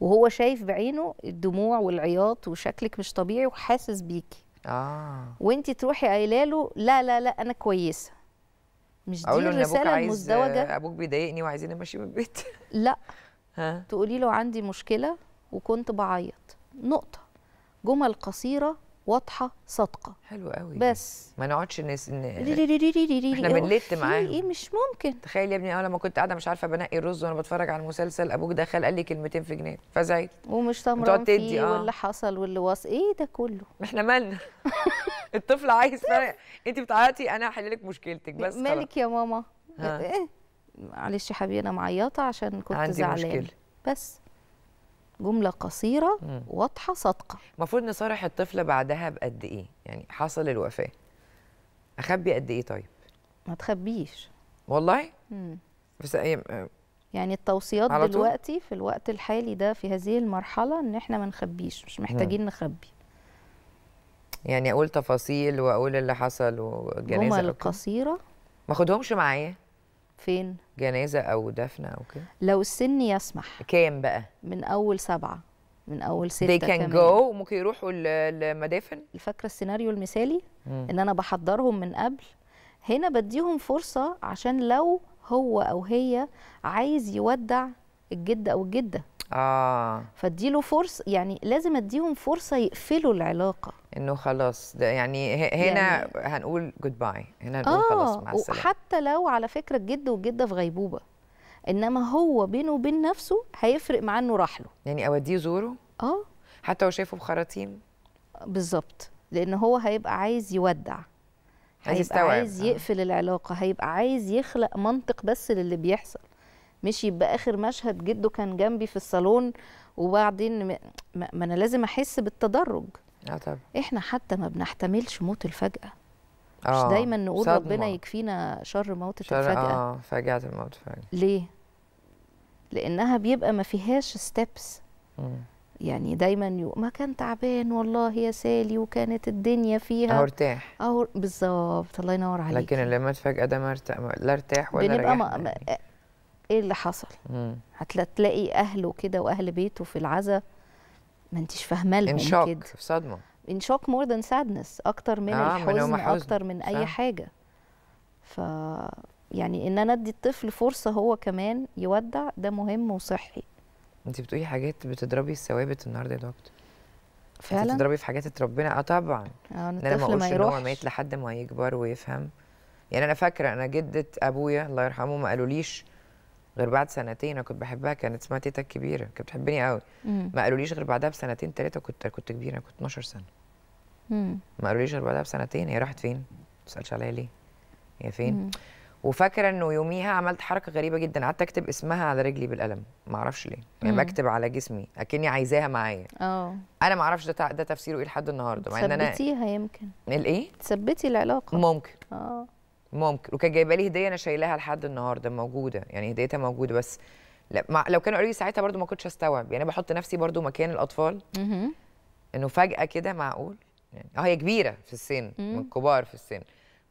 وهو شايف بعينه الدموع والعياط وشكلك مش طبيعي وحاسس بيكي، وانت تروحي قايله له لا لا لا انا كويسه، مش دي الرساله المزدوجه. ابوك بيضايقني وعايزين امشي من البيت. لا تقولي له عندي مشكله وكنت بعيط، نقطه، جمل قصيره واضحه صادقه. حلو قوي. بس ما نقعدش احنا بنلت معاه ايه مش ممكن. تخيل يا ابني، انا لما كنت قاعده مش عارفه بنقي الرز وانا بتفرج على المسلسل، ابوك دخل قال لي كلمتين في جنان فزعلت ومش طمران فيه واللي حصل واللي واصل ايه ده كله. احنا مالنا؟ الطفل عايز فرق. انت بتعيطي انا هحل لك مشكلتك بس. مالك يا ماما؟ ايه معلش يا حبيبي انا معيطه عشان كنت زعلانه. بس جمله قصيره واضحه صادقه. المفروض نصارح الطفل بعدها بقد ايه؟ يعني حصل الوفاه اخبي قد ايه؟ طيب ما تخبيش والله. بس يعني التوصيات دلوقتي في الوقت الحالي ده في هذه المرحله ان احنا ما نخبيش، مش محتاجين نخبي. يعني اقول تفاصيل واقول اللي حصل والجنازه، جمل قصيره ما خدهمش معايا فين؟ جنازة أو دفنة أو كده؟ لو السن يسمح. كام بقى؟ من أول 7، من أول 6 كمان. They can go، ممكن يروحوا المدافن؟ فاكرة السيناريو المثالي؟ إن أنا بحضرهم من قبل، هنا بديهم فرصة عشان لو هو أو هي عايز يودع الجد أو الجدة. فاديله فرصة، يعني لازم أديهم فرصة يقفلوا العلاقة. إنه خلاص ده يعني هنا هنقول جود باي، هنا هنقول خلاص مع السلامة. وحتى لو على فكرة الجد والجدة في غيبوبة، إنما هو بينه وبين نفسه هيفرق معاه إنه راح له. يعني أوديه زوره؟ حتى هو شايفه بخراطيم؟ بالظبط، لأن هو هيبقى عايز يودع، هيبقى عايز يقفل العلاقة، هيبقى عايز يخلق منطق بس للي بيحصل. مشي باخر مشهد جده كان جنبي في الصالون، وبعدين ما انا لازم احس بالتدرج. طبعا احنا حتى ما بنحتملش موت الفجأة، مش دايما نقول صدمة. ربنا يكفينا شر موت الفجأة. فجأة الموت فجأة ليه؟ لانها بيبقى ما فيهاش ستيبس. يعني دايما ما كان تعبان والله يا سالي وكانت الدنيا فيها، او ارتاح بالظبط. الله ينور عليك. لكن اللي مات فجأة ده لا ارتاح ولا بنبقى ايه اللي حصل؟ هتلاقي اهله كده واهل بيته في العزا ما انتش فاهمه لهم كده، ان شوك، صدمه، ان شوك مور ذان سادنس، اكتر من الحزن، اكتر من اي حاجه. ف يعني ان انا ادي الطفل فرصه هو كمان يودع، ده مهم وصحي. انت بتقولي حاجات، بتضربي الثوابت النهارده يا دكتور. فعلا بتضربي في حاجات اتربينا. طبعا انا ما اقولش ان هو مات لحد ما يكبر ويفهم. يعني انا فاكره انا جده ابويا الله يرحمه ما قالوليش غير بعد سنتين، انا كنت بحبها، كانت اسمها تيتا الكبيره، كانت بتحبني قوي. ما قالوليش غير بعدها بسنتين ثلاثه، كنت كبيره، كنت 12 سنه. ما قالوليش غير بعدها بسنتين هي راحت فين؟ ما تسالش عليها ليه؟ هي فين؟ وفاكره انه يوميها عملت حركه غريبه جدا، قعدت اكتب اسمها على رجلي بالقلم، ما اعرفش ليه، يعني بكتب على جسمي اكني عايزاها معايا. انا ما اعرفش ده تفسيره ايه لحد النهارده، مع ان انا تثبتيها يمكن الايه؟ تثبتي العلاقه ممكن. ممكن. وكانت جايبه لي هديه انا شايلاها لحد النهارده موجوده، يعني هديتها موجوده، بس لو كانوا قالوا لي ساعتها برده ما كنتش هستوعب. يعني انا بحط نفسي برده مكان الاطفال، انه فجاه كده معقول يعني هي كبيره في السن، من كبار في السن،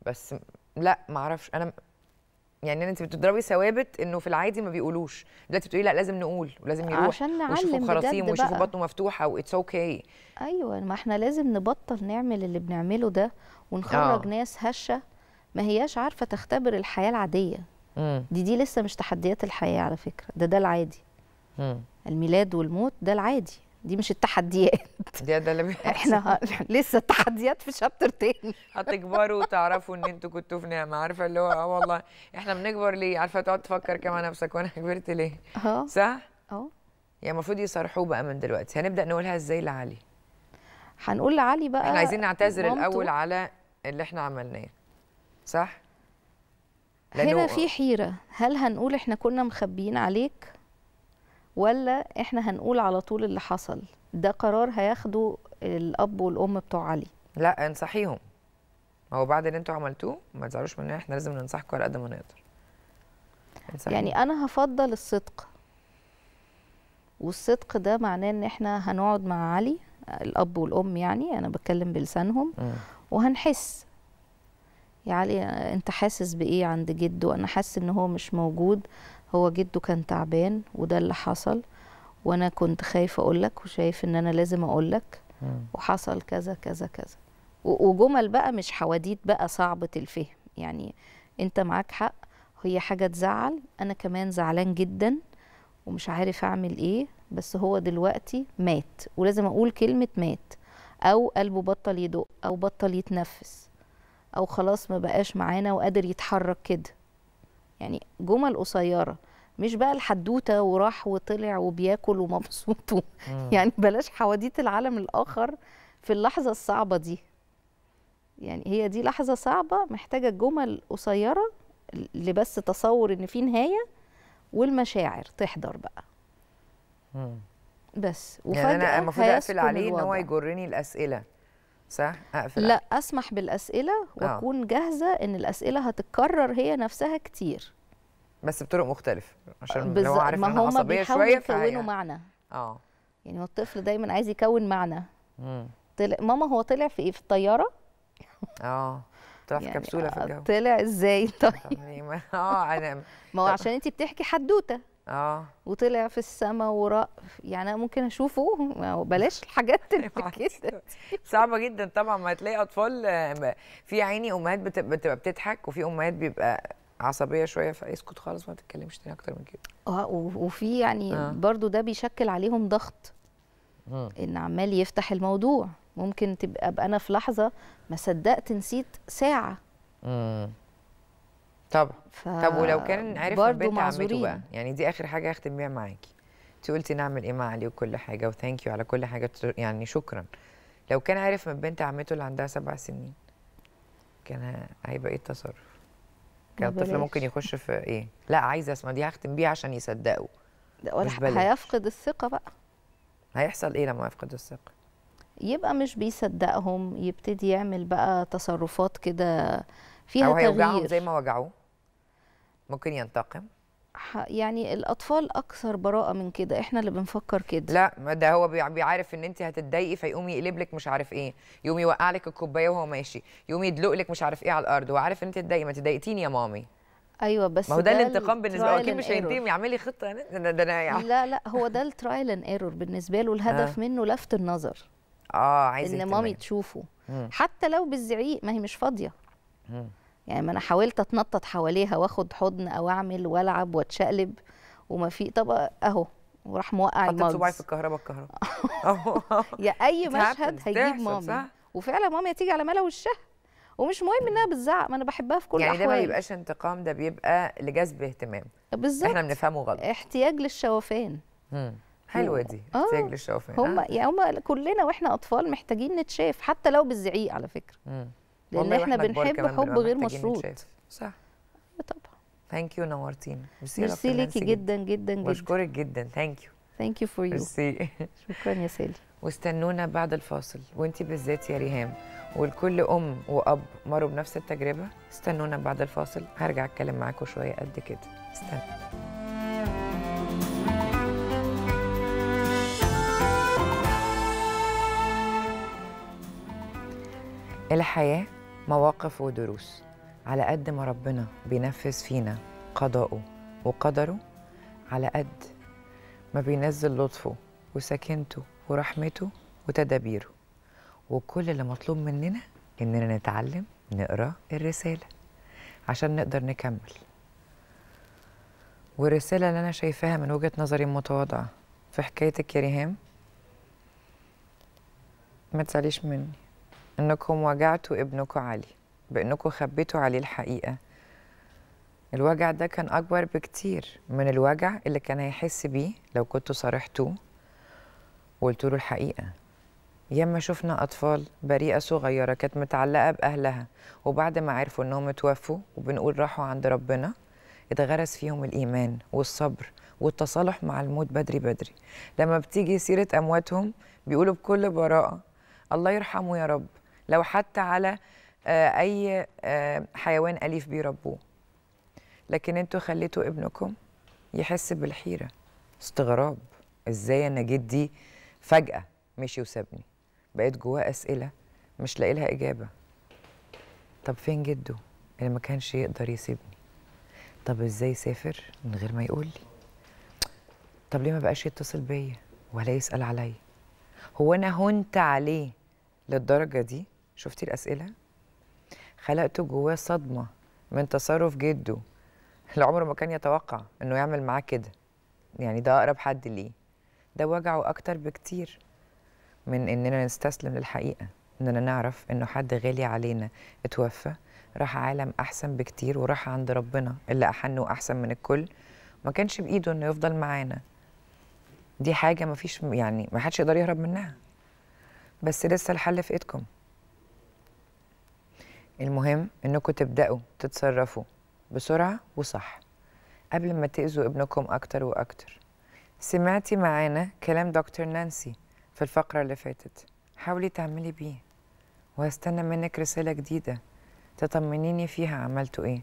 بس لا ما اعرفش انا. يعني انت بتضربي ثوابت انه في العادي ما بيقولوش، دلوقتي بتقولي لا لازم نقول ولازم يروح عشان نعلم خراطيم ويشوفوا بطنه مفتوحه واتس اوكي. ايوه، ما احنا لازم نبطل نعمل اللي بنعمله ده ونخرج ناس هشه ما هياش عارفه تختبر الحياه العاديه. دي لسه مش تحديات الحياه على فكره، ده العادي. الميلاد والموت ده العادي، دي مش التحديات. ده اللي بيحصل. احنا لسه التحديات في شابتر تاني. هتكبروا وتعرفوا ان انتوا كنتوا في نعمه، عارفه اللي هو والله احنا بنكبر ليه؟ عارفه تقعد تفكر كمان نفسك وانا كبرت ليه؟ صح؟ يعني المفروض يصرحوه بقى من دلوقتي. هنبدا نقولها ازاي لعلي؟ هنقول لعلي بقى احنا عايزين نعتذر الاول على اللي احنا عملناه. صح؟ هنا في حيرة، هل هنقول احنا كنا مخبيين عليك ولا احنا هنقول على طول اللي حصل؟ ده قرار هياخده الأب والأم بتوع علي. لا انصحيهم، هو بعد اللي انتوا عملتوه ما تزعلوش مننا، احنا لازم ننصحكم على قد ما نقدر. يعني أنا هفضل الصدق، والصدق ده معناه إن احنا هنقعد مع علي الأب والأم، يعني أنا بتكلم بلسانهم، وهنحس يا علي انت حاسس بايه عند جده؟ انا حاسس ان هو مش موجود، هو جده كان تعبان وده اللي حصل، وانا كنت خايفه اقولك وشايف ان انا لازم اقولك، وحصل كذا كذا كذا. وجمل بقى مش حواديت بقى صعبه الفهم، يعني انت معاك حق، هي حاجه تزعل، انا كمان زعلان جدا ومش عارف اعمل ايه، بس هو دلوقتي مات ولازم اقول كلمه مات، او قلبه بطل يدق، او بطل يتنفس، او خلاص ما بقاش معانا وقادر يتحرك كده. يعني جمل قصيره، مش بقى الحدوته وراح وطلع وبياكل ومبسوط. يعني بلاش حواديت العالم الاخر في اللحظه الصعبه دي. يعني هي دي لحظه صعبه محتاجه جمل قصيره، اللي بس تصور ان في نهايه والمشاعر تحضر بقى. بس يعني انا المفروض اقفل عليه ان هو يجرني الاسئله، صح؟ لا، اسمح بالاسئله واكون جاهزه ان الاسئله هتتكرر هي نفسها كتير، بس بطرق مختلفه، عشان لو عارف ان انا عصبيه شويه فيكونوا معنى. يعني هو الطفل دايما عايز يكون معنى. طلع ماما، هو طلع في ايه؟ في الطياره. طلع في كبسوله في الجو. طلع ازاي طيب؟ انا ما هو عشان انت بتحكي حدوته. وطلع في السما وراء، يعني انا ممكن اشوفه. بلاش الحاجات اللي كده صعبه جدا. طبعا ما هتلاقي اطفال، في عيني امهات بتبقى بتضحك، وفي امهات بيبقى عصبيه شويه فاسكت خالص ما تتكلمش تاني اكتر من كده. وفي يعني برضو ده بيشكل عليهم ضغط، ان عمال يفتح الموضوع. ممكن تبقى انا في لحظه ما صدقت نسيت ساعه. طبعا. طب ولو كان عرف البنت عمته بقى، يعني دي اخر حاجه هختم بيها معاكي. انت قلتي نعمل ايه مع علي وكل حاجه، وثانك يو على كل حاجه، يعني شكرا. لو كان عرف من بنت عمته اللي عندها 7 سنين، كان هيبقى ايه التصرف؟ كان الطفل ممكن يخش في ايه؟ لا عايزه اسمع دي هختم بيها عشان يصدقوا. هيفقد الثقه بقى. هيحصل ايه لما يفقد الثقه؟ يبقى مش بيصدقهم، يبتدي يعمل بقى تصرفات كده فيها تغيير، او هيوجعهم زي ما وجعوه، ممكن ينتقم. يعني الاطفال اكثر براءه من كده، احنا اللي بنفكر كده. لا ده هو بيعرف ان انت هتتضايقي فيقوم يقلب لك مش عارف ايه، يقوم يوقع لك الكوبايه وهو ماشي، يقوم يدلق لك مش عارف ايه على الارض، وعارف ان انت تضايقي. ما تضايقتيني يا مامي. ايوه بس ما هو ده الانتقام بالنسبه له، اكيد مش هينتقم يعملي خطه ده انا يعني. لا لا هو ده الترايل اند ايرور بالنسبه له، الهدف منه لفت النظر. عايز ان مامي تشوفه حتى لو بالزعيق، ما هي مش فاضيه. يعني ما انا حاولت اتنطط حواليها واخد حضن او اعمل والعب واتشقلب وما في، طب اهو وراح موقع المجز، حطيت صباعي في الكهرباء يا اي مشهد هيجيب مامي، وفعلا مامي هتيجي على ملا وشها، ومش مهم انها بتزعق، ما انا بحبها في كل الاحوال. يعني ده ما بيبقاش انتقام، ده بيبقى لجذب اهتمام. بالظبط احنا بنفهمه غلط، احتياج للشوفان. حلوه دي، احتياج للشوفان. هم كلنا واحنا اطفال محتاجين نتشاف حتى لو بالزعيق على فكره. لأن احنا بنحب حب غير مشروط. صح طبعا. ثانك يو، نورتينا. ميرسي ليكي جدا جدا جدا، بشكرك جدا. ثانك يو، ثانك يو فور يو. ميرسي، شكرا يا سالي. واستنونا بعد الفاصل، وانتي بالذات يا ريهام والكل ام واب مروا بنفس التجربه. استنونا بعد الفاصل، هرجع اتكلم معاكم شويه قد كده، استنوا. الحياه مواقف ودروس، على قد ما ربنا بينفذ فينا قضاءه وقدره، على قد ما بينزل لطفه وسكينته ورحمته وتدابيره. وكل اللي مطلوب مننا اننا نتعلم نقرا الرساله عشان نقدر نكمل. والرساله اللي انا شايفاها من وجهه نظري المتواضعه في حكايتك يا ريهام، ما تزعليش مني انكم وجعتوا ابنكم علي بانكم خبيتوا عليه الحقيقه. الوجع ده كان اكبر بكتير من الوجع اللي كان هيحس بيه لو كنتوا صارحتوه وقلتوا له الحقيقه. ياما شفنا اطفال بريئه صغيره كانت متعلقه باهلها، وبعد ما عرفوا انهم اتوفوا وبنقول راحوا عند ربنا، اتغرس فيهم الايمان والصبر والتصالح مع الموت بدري بدري. لما بتيجي سيره امواتهم بيقولوا بكل براءه الله يرحمه يا رب، لو حتى على أي حيوان أليف بيربوه. لكن انتوا خليتوا ابنكم يحس بالحيرة، استغراب، ازاي أنا جدي فجأة مشي وسابني؟ بقيت جواه أسئلة مش لاقي لها إجابة. طب فين جده اللي ما كانش يقدر يسيبني؟ طب ازاي سافر من غير ما يقول لي؟ طب ليه ما بقاش يتصل بيا ولا يسأل عليا؟ هو أنا هنت عليه للدرجة دي؟ شفتي الأسئلة؟ خلقت جواه صدمة من تصرف جده اللي عمره ما كان يتوقع إنه يعمل معاه كده. يعني ده أقرب حد ليه، ده وجعه أكتر بكتير من إننا نستسلم للحقيقة، إننا نعرف إنه حد غالي علينا اتوفى، راح عالم أحسن بكتير، وراح عند ربنا اللي أحنه أحسن من الكل، ما كانش بإيده إنه يفضل معانا. دي حاجة مفيش يعني ما حدش يقدر يهرب منها، بس لسه الحل في ايدكم. المهم انكم تبدأوا تتصرفوا بسرعة وصح قبل ما تأذوا ابنكم اكتر واكتر. سمعتي معانا كلام دكتور نانسي في الفقرة اللي فاتت، حاولي تعملي بيه، وهستنى منك رسالة جديدة تطمنيني فيها عملتوا ايه.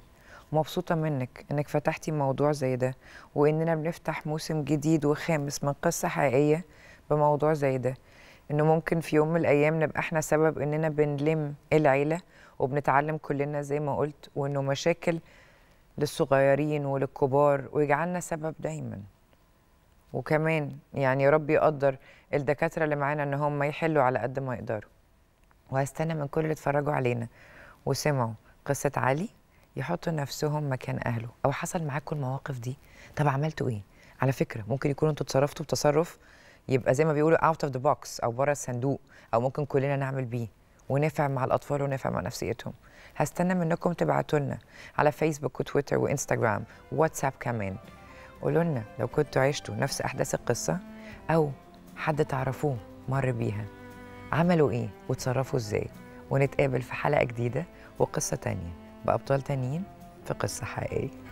مبسوطة منك إنك فتحتي موضوع زي ده، وإننا بنفتح موسم جديد وخامس من قصة حقيقية بموضوع زي ده، إنه ممكن في يوم من الأيام نبقى إحنا سبب إننا بنلم العيلة وبنتعلم كلنا زي ما قلت، وإنه مشاكل للصغيرين وللكبار، ويجعلنا سبب دايماً. وكمان يعني يا رب يقدر الدكاترة اللي معانا إن هم يحلوا على قد ما يقدروا. وهستنى من كل اللي اتفرجوا علينا وسمعوا قصة علي يحطوا نفسهم مكان اهله، او حصل معاكم المواقف دي، طب عملتوا ايه؟ على فكره ممكن يكونوا انتوا اتصرفتوا بتصرف يبقى زي ما بيقولوا اوت اوف ذا بوكس، او بره الصندوق، او ممكن كلنا نعمل بيه ونفع مع الاطفال ونفع مع نفسيتهم. هستنى منكم تبعتوا لنا على فيسبوك وتويتر وانستجرام واتساب كمان. قولوا لنا لو كنتوا عشتوا نفس احداث القصه، او حد تعرفوه مر بيها، عملوا ايه وتصرفوا ازاي. ونتقابل في حلقه جديده وقصه تانيه بأبطال تانيين في قصة حقيقية.